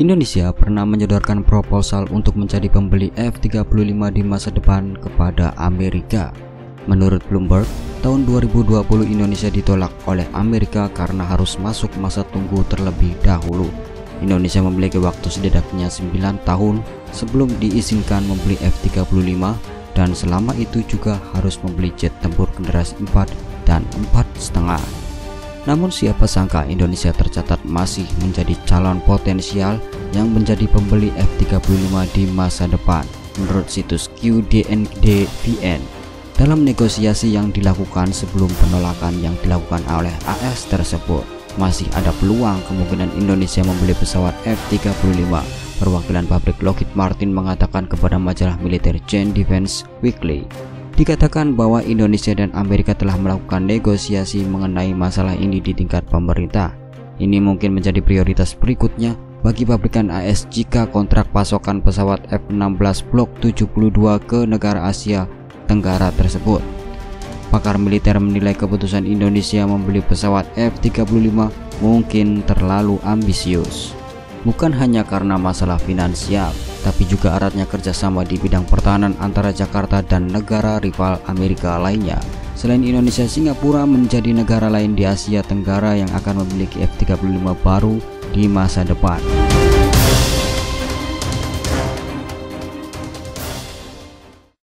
Indonesia pernah menyodorkan proposal untuk menjadi pembeli F-35 di masa depan kepada Amerika. Menurut Bloomberg, tahun 2020 Indonesia ditolak oleh Amerika karena harus masuk masa tunggu terlebih dahulu. Indonesia memiliki waktu setidaknya 9 tahun sebelum diizinkan membeli F-35 dan selama itu juga harus membeli jet tempur generasi 4 dan 4,5. Namun siapa sangka Indonesia tercatat masih menjadi calon potensial yang menjadi pembeli F-35 di masa depan. Menurut situs QDNDVN, dalam negosiasi yang dilakukan sebelum penolakan yang dilakukan oleh AS tersebut, masih ada peluang kemungkinan Indonesia membeli pesawat F-35. Perwakilan pabrik Lockheed Martin mengatakan kepada majalah militer Jane's Defense Weekly. Dikatakan bahwa Indonesia dan Amerika telah melakukan negosiasi mengenai masalah ini di tingkat pemerintah. Ini mungkin menjadi prioritas berikutnya bagi pabrikan AS jika kontrak pasokan pesawat F-16 Blok 72 ke negara Asia Tenggara tersebut. Pakar militer menilai keputusan Indonesia membeli pesawat F-35 mungkin terlalu ambisius. Bukan hanya karena masalah finansial, tapi juga eratnya kerjasama di bidang pertahanan antara Jakarta dan negara rival Amerika lainnya. Selain Indonesia, Singapura menjadi negara lain di Asia Tenggara yang akan memiliki F-35 baru di masa depan.